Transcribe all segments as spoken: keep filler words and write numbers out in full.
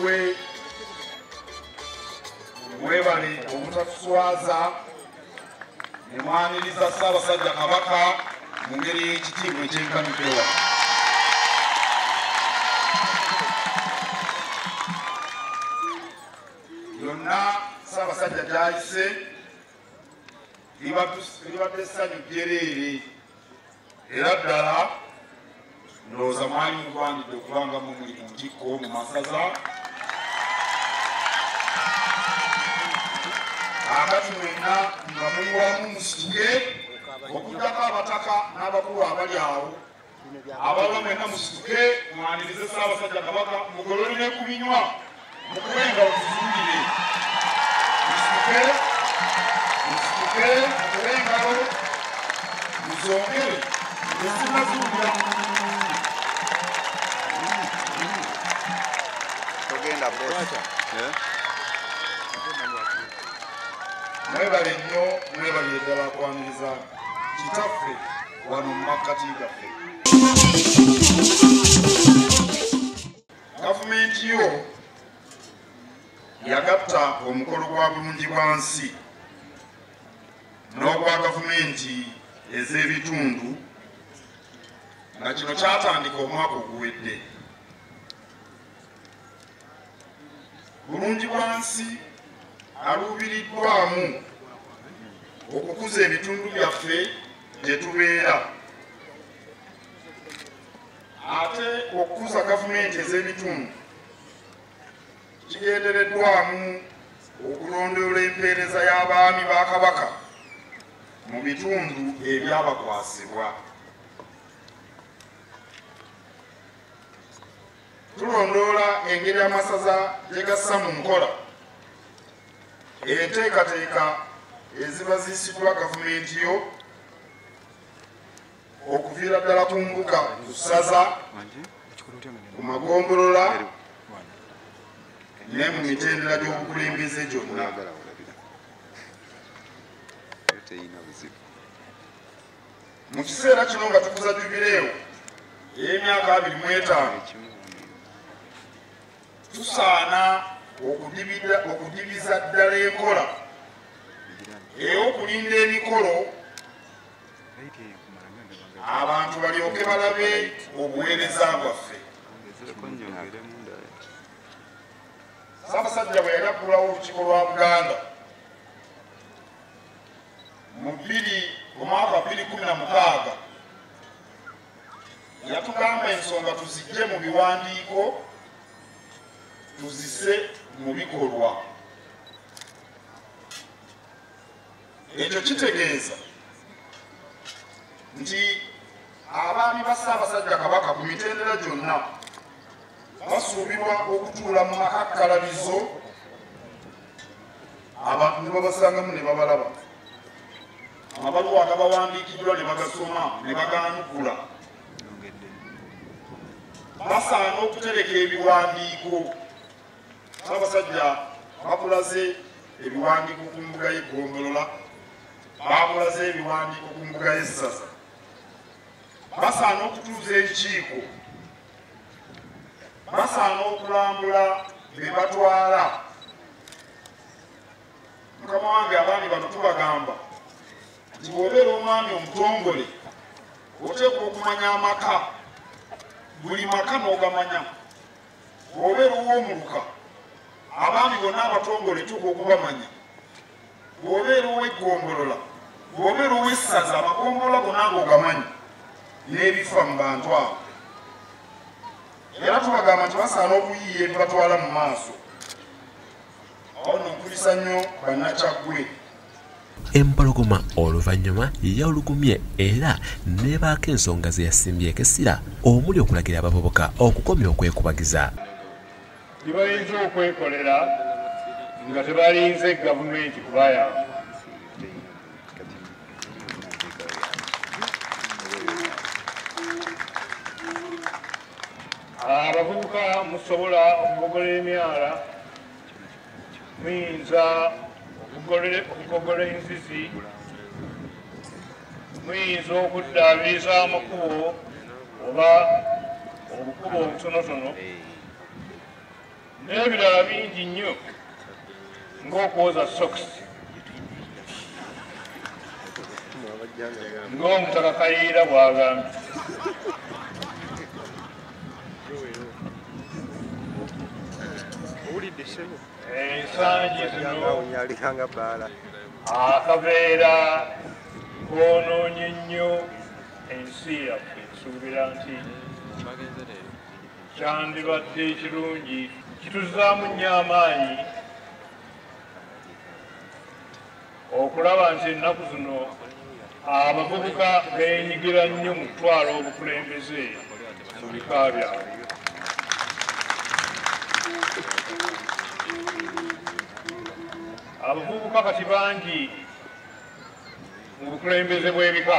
kwe webali obutatuswaza ne mwaniriza Ssaabasajja Kabaka mu ngeri y'ekitiibwa ekyenkamitewa. Yonna Ssaabasajja gy'ayise libadde essanyu jjereere era ddala ndowooza mwali mugwanidde okubanga mumuli mu ntikko mu masaza akati mwena nga muli wamu musituke okutaka abataka n'abakulu abali awo ababa mwena musituke mwanirize Ssaabasajja Kabaka mugolole ne ku binywa mukube nga otuzuulire musituke musituke mukube engalo muzongere ezinazuulira togenda bosa. Mwebale nnyo, mwebale eddala kwaniriza kitaffe wano mu makkati gaffe. Gavumenti yo yagatta omukolo gwa bulungi bwansi n'ogwa gavumenti ez'ebitundu nga kino kyatandika omwaka oguwedde. Bulungi bwansi aluubiriddwamu okukuza ebitundu byaffe gye tubeera ate okukuza gavumenti ez'ebitundu kigendereddwamu okulondoola empeereza y'abaami ba Kabaka mu bitundu ebyabakwasibwa. Tulondoola engeri amasaza gye gassa mu nkola enteekateeka eziba zisiddwa gavumenti yo okuviira ddala ku mbuga ku ssaza ku magombolola ne mu mitendera gy'obukulembeze gyonna. Mu kiseera kino nga tukuza jubireewo ey'emyaka abiri mu etaano tusaana okudibiza ddala enkola ey'okulinda emikolo abantu balyoke balabe obuweereza bwaffe. Ssaabasajja bwe yali aggulawo olukiiko lwa Buganda mu mwaka bbiri kumi na mukaaga yatugamba ensonga tuzijje mu biwandiiko tuzise mu bikolwa. Ekyo kitegeeza nti abaami ba Ssaabasajja Kabaka ku mitendera gyonna basuubirwa okutuula mu makakkalamizo abantu ne babasangamu ne babalaba, amabaluwa agabawandiikiddwa ne bagasoma ne baganukula. Basaana okutereka ebiwandiiko. Ssaabasajja bakulaze ebiwandiiko ku mbuga y'eggombolola, bakulaze ebiwandiiko ku mbuga y'essaza. Basaana okutuuza ekikiiko, basaana okulambula bye batwala. Mukama wange abaami bano tubagamba nti bw'obeera omwami omutongole oteekwa okumanya amaka, buli maka n'ogamanya. Bw'obeera ow'omuluka abaami bonna abatongole tuuka okubamanya. Bw'obeera ow'eggombolola, bw'obeera ow'essaza amagombolola gonna ng'ogamanyi n'ebifa mu bantu abo. Era tubagamba nti basaana okuyiiya ebibatwala mu maaso. Awo nno nkulisa nnyo bannakyaggwe. Empologoma oluvannyuma yawulugumye era nebaako ensonga ze yasimbyeko essira omuli okulagira abavubuka okukomya okwekubagiza gye bayinza okwekolera nga tebalinze gavumenti kubayamba. Abavubuka musobola okugogola emyala, muyinza okugogola enzizi, muyinza okuddaabiriza amakubo oba obukubo obutonotono. n'ebirala bingi nnyo ng'okuwoza sokisi ng'omutaka Kayiira bw'agambye ensangi zino akabeera koonoonye nnyo ensi yaffe nsuubira nti kyandibadde ekirungi kituzaamu nnyo amaanyi okulaba nti ennaku zino abavubuka beenyigira nnyo mu kutwala obukulembeze mu bika byabwe. Abavubuka kati bangi mu bukulembeze bw'ebika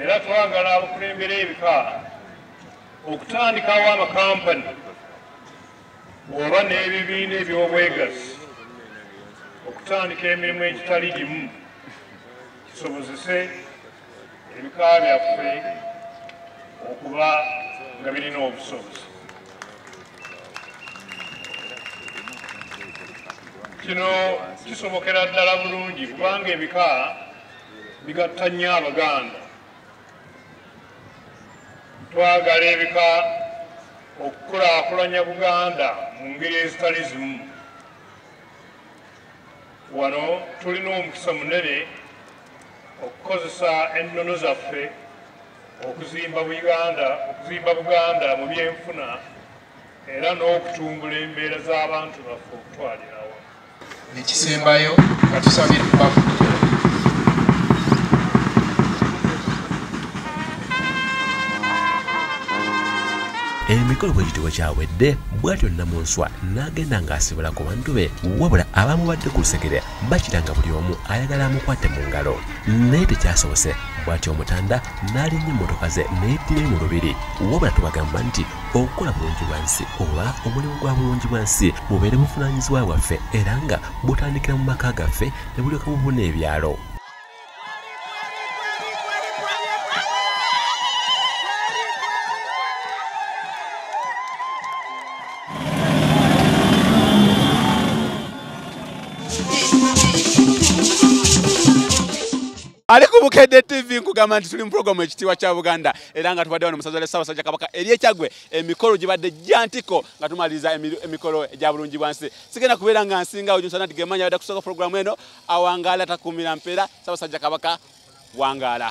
era twagala abakulembera ebika okutandikawo amakampani oba n'ebibiina eby'obwegassi okutandika emirimu egitali gimu kisobozese ebika byaffe okuba nga birina obusobozi. Kino kisobokera ddala bulungi kubanga ebika bigatta nnyo Abaganda. Twagala ebika okukulaakulanya Buganda mu ngeri ezitali zimu. Wano tulina omukisa munene okukozesa ennono zaffe okuzimba Buganda, okuzimba Buganda mu byenfuna era n'okutumbula embeera z'abantu baffe okutwalirawo. Ekisembayo nga tusabira kubafu. Emikolo bwekitibwa kyawedde bw'atyo Nnamunswa n'agenda ng'asibula ku bantu be wabula abamubadde ku lusekere bakira nga buli omu ayagala amukwate mu ngalo naye tekyasobose bw'atyo Omutanda n'alinnya emmotoka ze n'eddira mu lubiri wabula tubagamba nti okukola bulungi bwansi oba omulimu gwa bulungi bwansi bubeere buvunaanyizibwa bwaffe era nga butandikira mu maka gaffe ne bulyoka bubuna ebyalo. Alikubukedde T V nkugamba nti tuli mu programu ekitiibwa kya Buganda era nga tubadde wano mu ssaza lya Ssaabasajja Kabaka ery'Ekyagwe emikolo gibadde gyantiko nga tumaliriza emikolo egya bulungi bwansi. Sigenda kubeera nga nsingawo gyonsana nti gemanya badde kusooka programu eno awangaala takuumira mpeera Ssaabasajja Kabaka wangaala.